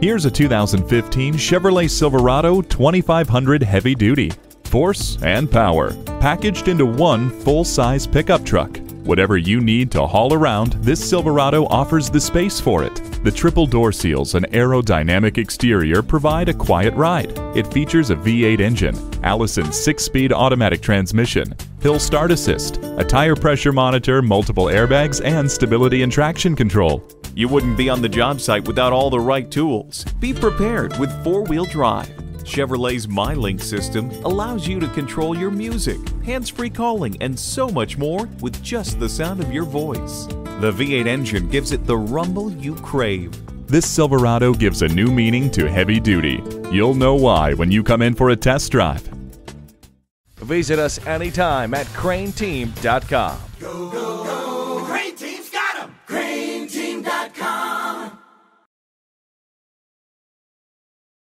Here's a 2015 Chevrolet Silverado 2500 Heavy Duty. Force and power, packaged into one full-size pickup truck. Whatever you need to haul around, this Silverado offers the space for it. The triple door seals and aerodynamic exterior provide a quiet ride. It features a V8 engine, Allison's 6-speed automatic transmission, hill start assist, a tire pressure monitor, multiple airbags, and stability and traction control. You wouldn't be on the job site without all the right tools. Be prepared with four-wheel drive. Chevrolet's MyLink system allows you to control your music, hands-free calling, and so much more with just the sound of your voice. The V8 engine gives it the rumble you crave. This Silverado gives a new meaning to heavy duty. You'll know why when you come in for a test drive. Visit us anytime at craneteam.com.